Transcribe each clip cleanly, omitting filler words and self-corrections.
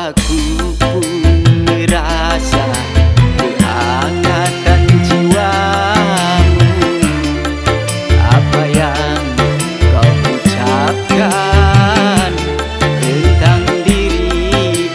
aku pun merasa keangkatan jiwamu. Apa yang kau ucapkan tentang diriku?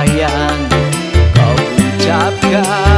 Yang kau ucapkan